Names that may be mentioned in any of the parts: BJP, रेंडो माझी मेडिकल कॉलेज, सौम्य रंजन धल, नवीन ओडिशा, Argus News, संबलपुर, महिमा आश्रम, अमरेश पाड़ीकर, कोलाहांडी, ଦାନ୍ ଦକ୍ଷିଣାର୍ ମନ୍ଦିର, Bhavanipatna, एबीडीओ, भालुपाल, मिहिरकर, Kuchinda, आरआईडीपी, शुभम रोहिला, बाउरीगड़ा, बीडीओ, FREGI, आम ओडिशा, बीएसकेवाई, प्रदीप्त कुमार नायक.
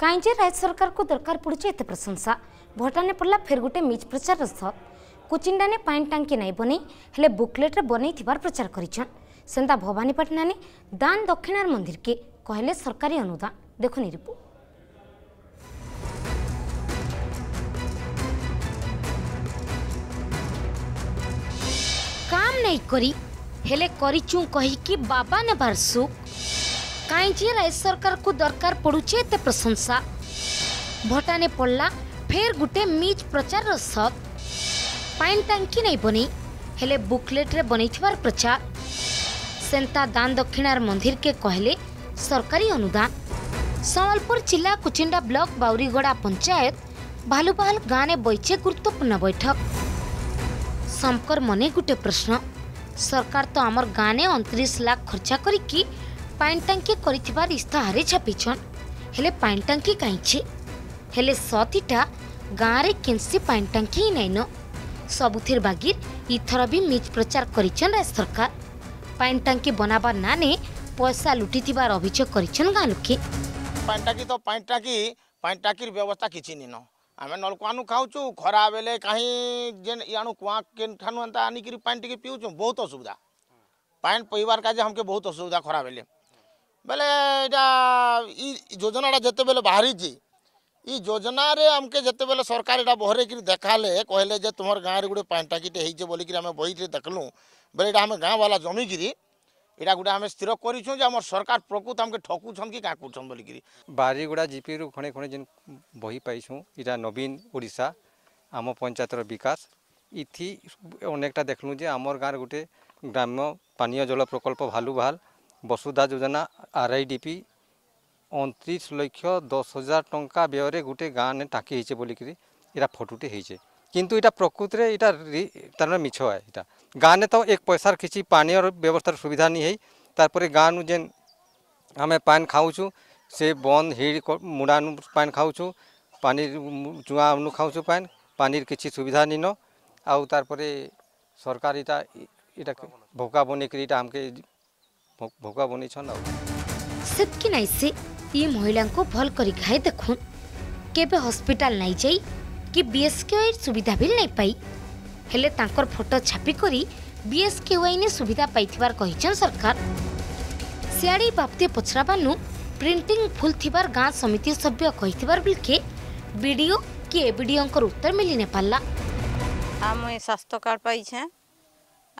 कहीं राज्य सरकार को दरकार पड़े एत प्रशंसा भटाने पड़ा फेर गोटे मिज प्रचार रथ कुचिंडा ने पानी टांकी नाई बनई हेले बुकलेट बनई थबार प्रचार करिछन। सेंता भवानीपाटना ने दान दक्षिणार मंदिर के कहले सरकारी अनुदान। देखनी रिपोर्ट। काम नहीं करी हेले करिचू कहि कि बाबा ने बार सुख काईजे राज्य सरकार को दरकार पड़ुचे एत प्रशंसा भटाने पड़ला फेर गुटे मीज प्रचार रथ पानी टांकी नहीं बनई हेले बुकलेट रे बनई थबार प्रचार। सेंता दान दक्षिणार मंदिर के कहले सरकारी अनुदान। संबलपुर जिला कुचिंडा ब्लॉक बाउरीगड़ा पंचायत भालुपाल गाँव ने बैचे गुरुत्वपूर्ण बैठक। शंकर मने गुटे प्रश्न, सरकार तो आमर गाँव ने 29 लाख खर्चा करी पानी टांकी कर इस्ताहारे छापीछन। हेले पानी टांकी कहीं हेले सतीटा गाँव में किसी पानी टांकी ही नाइन। सबुथिर बागिर इथर भी मिज प्रचार करिछन राज्य सरकार। पानी टांकी बनाबार नाने पैसा लुटी थबार अभियोग करिछन गाँव लोके। पानी टांकी व्यवस्था किछि निन। आमे नलकुआनु खाऊचु खरा बेले कहीं जेन यानु कुआ केन ठानु अंता आनी करी पानी टांकी पिउचु। बहुत असुविधा पानी पीवार काजे हमके बहुत असुविधा खरा बेले बेले एटा ई योजनाटा जते बेले बाहरी जी ई योजना रे हमके जते बेले सरकार एटा बहरे कि देखाले कहले जे तुमर गाँव रे गुटे पानी टांकी टे हेइजे बोली कि हमें बही रे देखलु बेले एटा हमें गाँव वाला जमी गिरी एटा गुटे हमें स्थिर करिछु जे हमर सरकार प्रकृत हमके ठकुछन कि काकुछन बोली गिरी। बारीगुड़ा जीपी रु खणे खणे जेन बही पाइछु एटा नवीन ओडिसा आम पंचायत रो विकास इथि अनेकटा देखलु जे हमर गाँव रे गुटे ग्राम्य पानीय जल प्रकल्प भालुभाल वसुधा योजना आरआईडीपी 29,10,000 टंका व्यय गोटे गाँव ने टाकी होइछे बोलिकी इटा फटुटे होइछे किंतु इटा प्रकृति में इटा मिछ है। इटा गाँव ने तो एक पैसार किसी पानी और व्यवस्थार सुविधा नहीं है। तारपरे गाँव नु जेन हमें पान खाऊचु से बंद हिड़ मुड़ा नु पान खाऊचु पानी चुआ नु खाऊचु पान पानी किसी सुविधा नहीं न आउ तारपरे सरकार इटा इटा भोका बनिकी इटा हमके भोका बनिछन। सेतकी नाई से ये महिला को भल करी खाए देखुन केबे हॉस्पिटल नहीं जाई कि बीएसकेवाई सुविधा भी नहीं पाई हेले तांकर फोटो छापी करी बीएसकेवाई ने सुविधा पाइथिबार कहिछन सरकार। सियाड़ी बापते पछराबानु प्रिंटिंग फुल थिबार गाँव समिति सभ्य कहिथिबार बिलके बीडीओ के एबीडीओ को उत्तर मिली ने पाला। हम स्वास्थ्य कार्ड पाई छे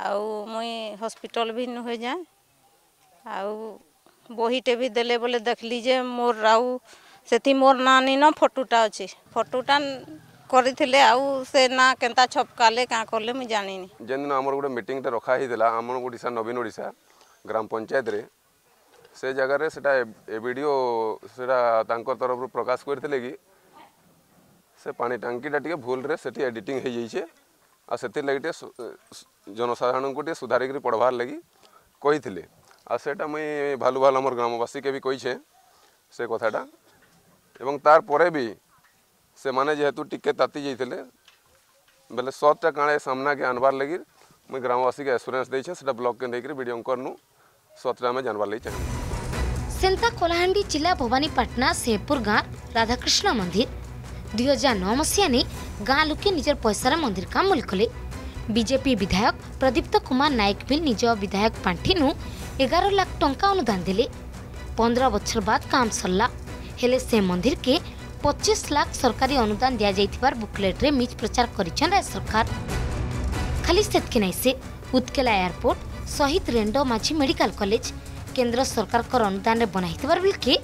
आ मुई हॉस्पिटल भी न हो जाए आ बहीटे भी देले बोले देखली जे मोर राउ से मोर ना निन फटोटा अच्छे फटोटा करते आउ से ना केनता छपकाले क्या कले मुझे जानी जेन दिन आम गोटे मीटिंग रखाईला आम ओडिशा नवीन ओडिशा ग्राम पंचायत रे से जगार से एबीडीओ तरफ प्रकाश करते कि से पानी टांकीटा टे भूल से एडिटिंग हो जाइए आ से लगे जनसाधारण को सुधारिक पढ़वार लगी कही आ सेटा मुई भालुभाल आम ग्रामवासी के भी कही छे से कथाटा एवं तार परे भी से माने जेहेतु टिके ताती जाइतिले बेले सतटा काणे सामना के आनबार लगी मुई ग्रामवासी के एश्योरेंस दै छे सेटा ब्लॉक के नेकरी वीडियो करनु सतटा में जानबार लई चाहे। सेंता कोलाहांडी जिला भवानीपाटना सेपुर गाँव राधाकृष्ण मंदिर 2009 मसीहा ने गाँव लोके निजर पैसार मंदिर का मूल कले। बीजेपी विधायक प्रदीप्त कुमार नायक भी निज विधायक पांठीनु 11 लाख टंका अनुदान देले। 15 बछर बाद काम सरला हेले से मंदिर के 25 लाख सरकारी अनुदान दिया जाइथिबार बुकलेट रे मिज प्रचार करिछन राज्य सरकार। खाली सेतकी नाई से उत्केला एयरपोर्ट सहित रेंडो माझी मेडिकल कॉलेज केंद्र सरकार कर अनुदान रे बनाइथिबार बिलके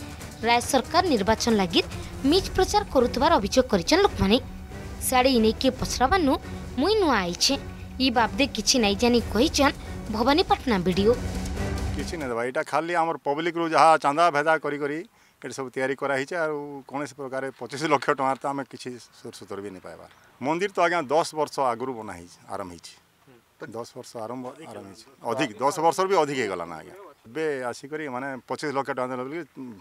राज्य सरकार निर्वाचन लागिर मिज प्रचार करुथिबार अभियोग करिछन लोक माने। साड़ी इने के पछराबानु मुई नुआ आइछे ई बाबदे किछि नाई जानी कहिछन भवानीपाटना वीडियो। किसी नहीं दबा यहाँ खाली आम पब्लिक रू जहाँ चांदा भेदा कर सब तैयारी कराइए और कौन प्रकार 25 लक्ष टंकार तो आम किसी सुतर भी नहीं पाइबा। मंदिर तो आज्ञा 10 वर्ष आगु बनाई आरम्भ हो 10 वर्ष आरम्भ अधिक 10 वर्ष भी अधिक होगा ना आज्ञा ए आसिक मानने 25 लक्ष टंका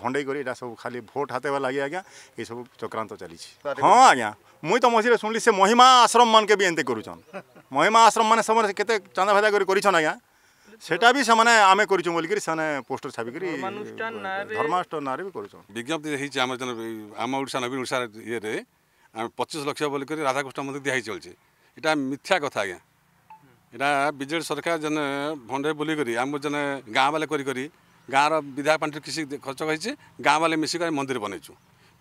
भंडई कर सब खाली भोट हाथ लगे आज्ञा ये सब चक्रांत चली। हाँ आज्ञा मुई तो मझे शुणिली से महिमा आश्रम मान के भी एंते करुछन महिमा आश्रम मान समझे केते चांदा भेदा कर आज्ञा सेटा भी सने आमे करिछु बोलकरी सने पोस्टर छाबी करी धर्माष्टन नारे भी करिछु विज्ञप्ति हे छै हमर आम ओडिसा नवीन ओडिसा ये रे 25 लाख बोलकरी राधाकृष्ण मंदिर दिहाई चलछे एटा मिथ्या कथा आज्ञा एटा बीजेपी सरकार जने भंडे बोलकरी आम जने गांव वाले करी गाँव र विधायक पंडित किसी खर्च होइछे गाँव वाले मिसिकर मंदिर बनेछु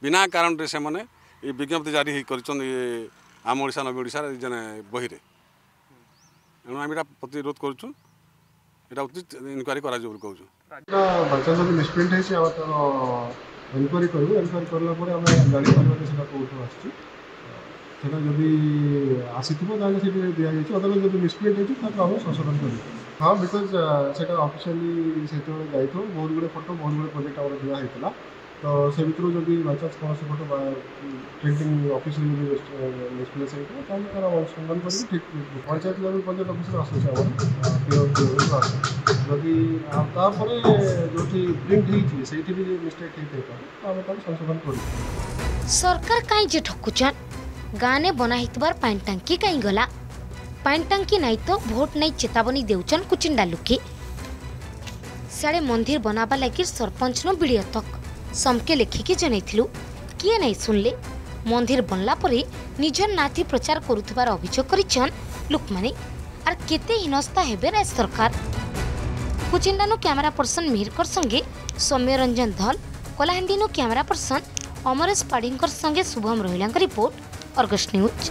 बिना कारण रे से माने ये विज्ञप्ति जारी हे करिछन ये आम ओडिसा नवीन ओडिसा जने बहि रे एणु आम एटा प्रतिरोध करिछु एटा उचित इन्क्वायरी करा जरूर कहू छु बच्चा सब मिसप्रिंट है से अब तो इन्क्वायरी करू इन्क्वायरी करला परे हम गाड़ी परिवार से कोठो आछी सेना यदि आसीतबो ताले से दिया जाय अथवा यदि मिसप्रिंट है तो हम संशोधन करू हां बिकॉज़ सेटा ऑफिशियली सेतो जाय तो बहुत गुडे फोटो बहुत गुडे प्रोजेक्ट आवर दिया हेतला तो से भितरो यदि बच्चा कोन से फोटो प्रिंटिंग ऑफिशियल मिसप्रिंट है तो हम करा संशोधन करू ठीक पंचायत लेवल पंचायत ऑफिसर आसे जदि जो प्रिंट मिस्टेक संशोधन कर सरकार कहीं जे ठकुचन गाँ ने बनाइतबार पानी टांकी कहीं गला पानी टांकी नहीं तो भोट नहीं चेतावनी देउचन कुचिंडा लुके साड़े मंदिर बनाबा लगी सरपंच नो वीडियो तक समके लेखिकी जनइथिलु किए नहीं सुनले मंदिर बनला परे निजन नाथी प्रचार करुथबार अभियोग करिचन लोक माने आर केते हिनस्ता हेबे राज्य सरकार कुचिंडा नो कैमरा पर्सन मिहिरकर संगे सौम्य रंजन धल कलाहांडी नो कैमरा पर्सन अमरेश पाड़ीकर संगे शुभम रोहिला report Argus news.